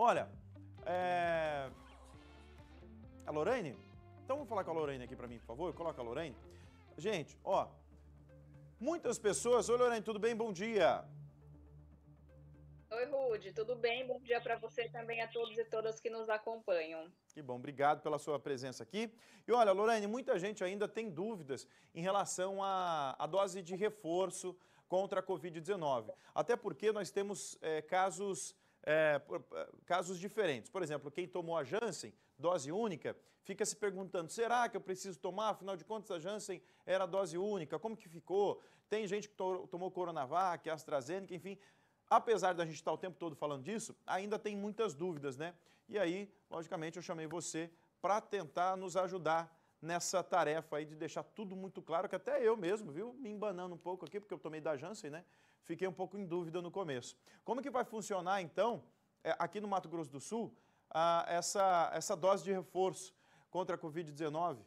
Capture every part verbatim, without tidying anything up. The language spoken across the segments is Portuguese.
Olha, é... a Lorene? Então vamos falar com a Lorene aqui para mim, por favor. Coloca a Lorene. Gente, ó, muitas pessoas... Oi, Lorene, tudo bem? Bom dia. Oi, Rude, tudo bem? Bom dia para você também, a todos e todas que nos acompanham. Que bom, obrigado pela sua presença aqui. E olha, Lorene, muita gente ainda tem dúvidas em relação à, à dose de reforço contra a Covid dezenove. Até porque nós temos é, casos... É, casos diferentes. Por exemplo, quem tomou a Janssen, dose única, fica se perguntando, será que eu preciso tomar? Afinal de contas, a Janssen era dose única, como que ficou? Tem gente que to tomou Coronavac, AstraZeneca, enfim. Apesar da gente estar o tempo todo falando disso, ainda tem muitas dúvidas, né? E aí, logicamente, eu chamei você para tentar nos ajudar nessa tarefa aí de deixar tudo muito claro, que até eu mesmo, viu, me embanando um pouco aqui, porque eu tomei da Janssen, né? Fiquei um pouco em dúvida no começo. Como que vai funcionar, então, aqui no Mato Grosso do Sul, a, essa, essa dose de reforço contra a Covid dezenove?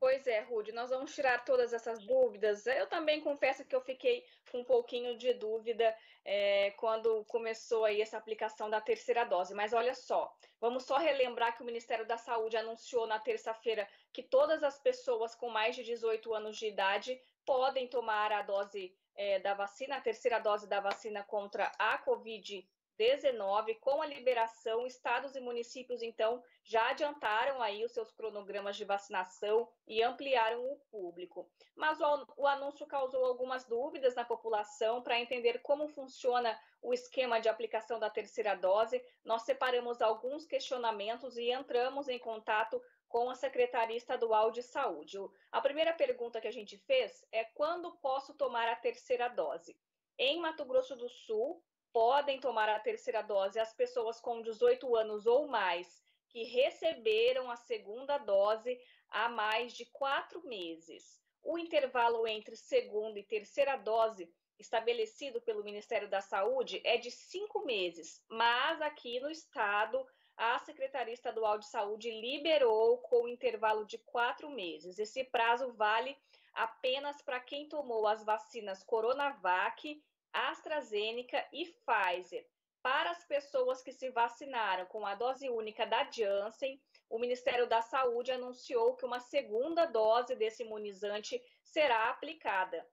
Pois é, Rude, nós vamos tirar todas essas dúvidas. Eu também confesso que eu fiquei com um pouquinho de dúvida é, quando começou aí essa aplicação da terceira dose. Mas olha só, vamos só relembrar que o Ministério da Saúde anunciou na terça-feira que todas as pessoas com mais de dezoito anos de idade podem tomar a dose é, da vacina, a terceira dose da vacina contra a Covid dezenove, com a liberação, estados e municípios, então, já adiantaram aí os seus cronogramas de vacinação e ampliaram o público. Mas o, o anúncio causou algumas dúvidas na população. Para entender como funciona o esquema de aplicação da terceira dose, nós separamos alguns questionamentos e entramos em contato com a Secretaria Estadual de Saúde. A primeira pergunta que a gente fez é: quando posso tomar a terceira dose? Em Mato Grosso do Sul, podem tomar a terceira dose as pessoas com dezoito anos ou mais que receberam a segunda dose há mais de quatro meses. O intervalo entre segunda e terceira dose estabelecido pelo Ministério da Saúde é de cinco meses, mas aqui no estado, a Secretaria Estadual de Saúde liberou com intervalo de quatro meses. Esse prazo vale apenas para quem tomou as vacinas Coronavac, AstraZeneca e Pfizer. Para as pessoas que se vacinaram com a dose única da Janssen, o Ministério da Saúde anunciou que uma segunda dose desse imunizante será aplicada.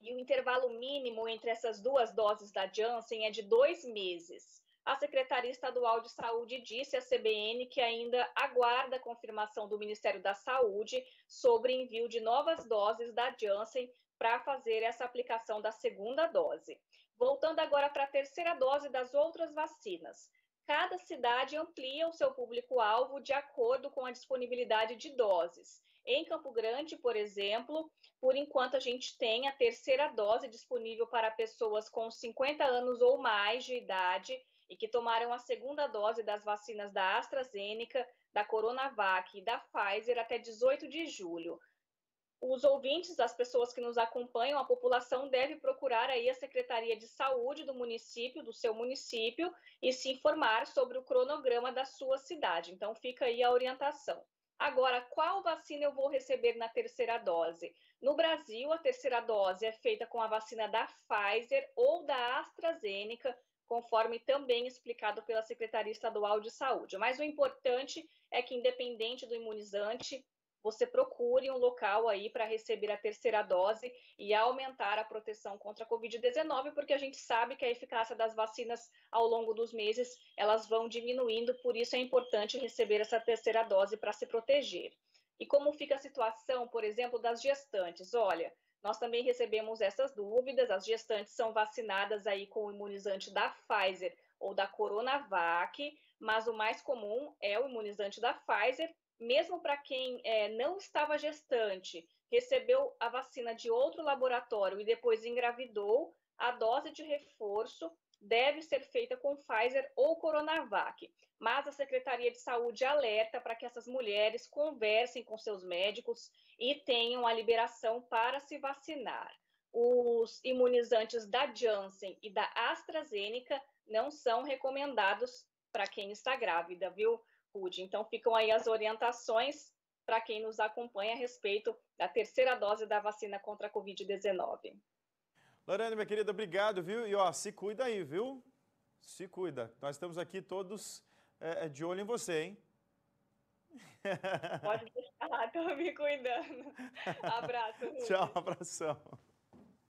E o intervalo mínimo entre essas duas doses da Janssen é de dois meses. A Secretaria Estadual de Saúde disse à C B N que ainda aguarda a confirmação do Ministério da Saúde sobre envio de novas doses da Janssen para fazer essa aplicação da segunda dose. Voltando agora para a terceira dose das outras vacinas. Cada cidade amplia o seu público-alvo de acordo com a disponibilidade de doses. Em Campo Grande, por exemplo, por enquanto a gente tem a terceira dose disponível para pessoas com cinquenta anos ou mais de idade e que tomaram a segunda dose das vacinas da AstraZeneca, da Coronavac e da Pfizer até dezoito de julho. Os ouvintes, as pessoas que nos acompanham, a população deve procurar aí a Secretaria de Saúde do município, do seu município, e se informar sobre o cronograma da sua cidade. Então fica aí a orientação. Agora, qual vacina eu vou receber na terceira dose? No Brasil, a terceira dose é feita com a vacina da Pfizer ou da AstraZeneca, conforme também explicado pela Secretaria Estadual de Saúde. Mas o importante é que, independente do imunizante, você procure um local aí para receber a terceira dose e aumentar a proteção contra a Covid dezenove, porque a gente sabe que a eficácia das vacinas ao longo dos meses, elas vão diminuindo, por isso é importante receber essa terceira dose para se proteger. E como fica a situação, por exemplo, das gestantes? Olha, nós também recebemos essas dúvidas. As gestantes são vacinadas aí com o imunizante da Pfizer ou da Coronavac, mas o mais comum é o imunizante da Pfizer. Mesmo para quem é, não estava gestante, recebeu a vacina de outro laboratório e depois engravidou, a dose de reforço deve ser feita com Pfizer ou Coronavac. Mas a Secretaria de Saúde alerta para que essas mulheres conversem com seus médicos e tenham a liberação para se vacinar. Os imunizantes da Janssen e da AstraZeneca não são recomendados para quem está grávida, viu, Rude? Então ficam aí as orientações para quem nos acompanha a respeito da terceira dose da vacina contra a Covid dezenove. Lorene, minha querida, obrigado, viu? E ó, se cuida aí, viu? Se cuida. Nós estamos aqui todos é, de olho em você, hein? Pode deixar, estou me cuidando. Abraço, Rude. Tchau, abração.